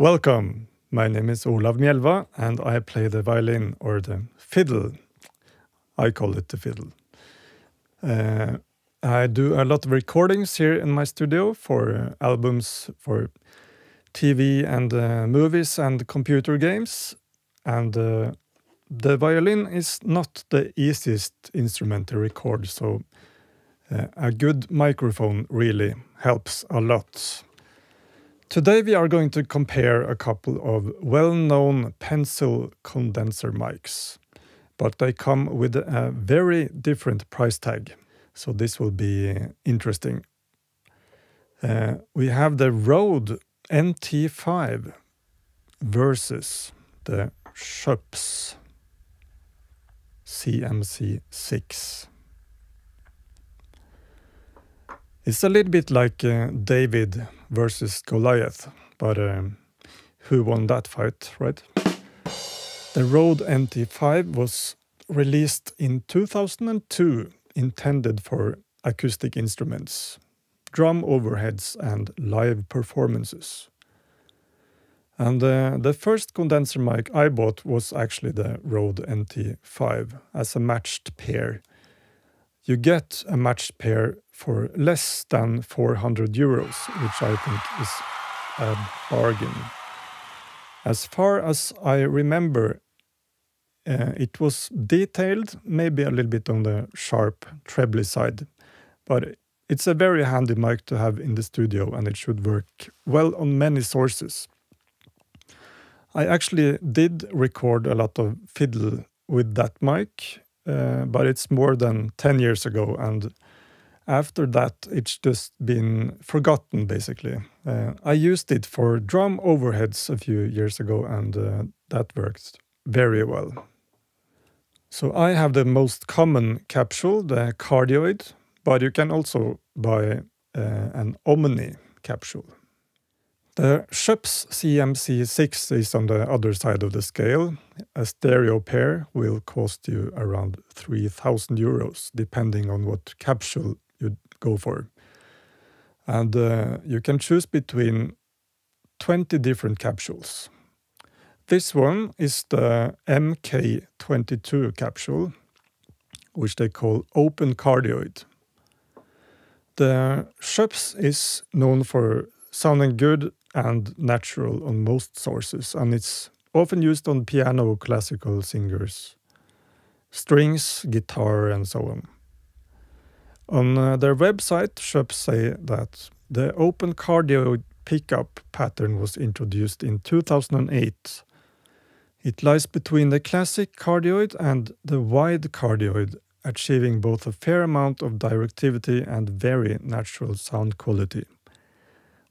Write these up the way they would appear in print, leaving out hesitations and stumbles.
Welcome, my name is Olav Mjelva and I play the violin, or the fiddle. I call it the fiddle. I do a lot of recordings here in my studio for albums, for TV and movies and computer games. And the violin is not the easiest instrument to record, so a good microphone really helps a lot. Today we are going to compare a couple of well-known pencil condenser mics, but they come with a very different price tag, so this will be interesting. We have the Røde NT5 versus the Schoeps CMC6. It's a little bit like David versus Goliath, but who won that fight, right? The Røde NT5 was released in 2002, intended for acoustic instruments, drum overheads and live performances. And the first condenser mic I bought was actually the Røde NT5 as a matched pair. You get a matched pair for less than 400 euros, which I think is a bargain. As far as I remember, it was detailed, maybe a little bit on the sharp, trebly side, but it's a very handy mic to have in the studio and it should work well on many sources. I actually did record a lot of fiddle with that mic, but it's more than 10 years ago, and after that it's just been forgotten, basically. I used it for drum overheads a few years ago, and that worked very well. So I have the most common capsule, the cardioid, but you can also buy an omni capsule. The Schoeps CMC6 is on the other side of the scale. A stereo pair will cost you around 3,000 euros, depending on what capsule you go for. And you can choose between 20 different capsules. This one is the MK22 capsule, which they call open cardioid. The Schoeps is known for sounding good and natural on most sources, and it's often used on piano, classical singers, strings, guitar and so on. On their website, Schoeps say that the open cardioid pickup pattern was introduced in 2008. It lies between the classic cardioid and the wide cardioid, achieving both a fair amount of directivity and very natural sound quality.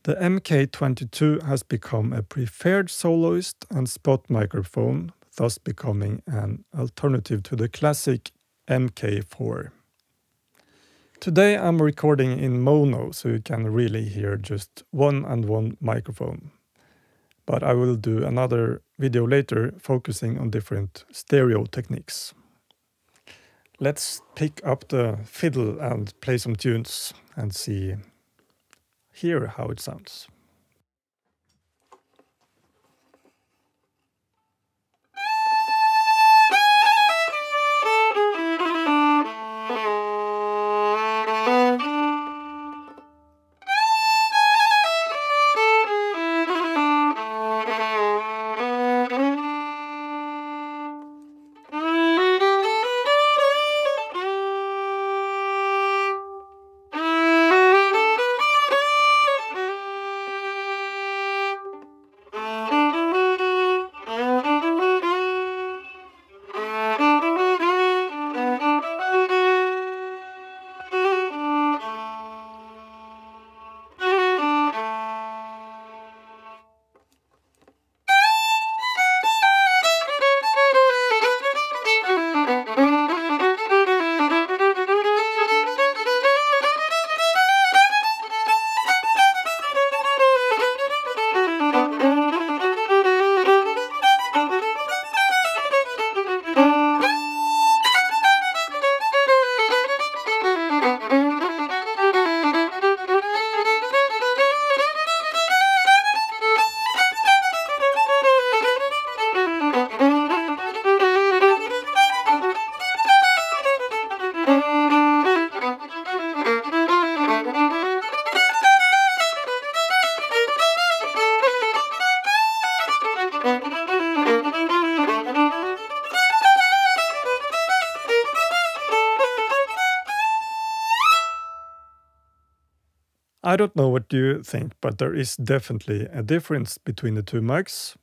The MK22 has become a preferred soloist and spot microphone, thus becoming an alternative to the classic MK4. Today I'm recording in mono, so you can really hear just one microphone. But I will do another video later focusing on different stereo techniques. Let's pick up the fiddle and play some tunes and hear how it sounds. I don't know what you think, but there is definitely a difference between the two mics.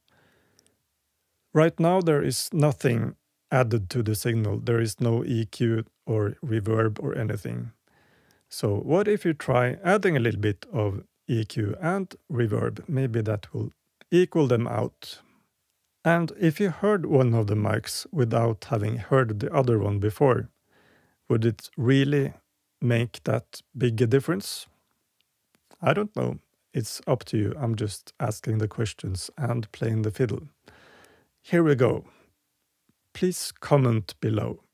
Right now there is nothing added to the signal, there is no EQ or reverb or anything. So what if you try adding a little bit of EQ and reverb? Maybe that will equal them out. And if you heard one of the mics without having heard the other one before, would it really make that big a difference? I don't know. It's up to you. I'm just asking the questions and playing the fiddle. Here we go. Please comment below.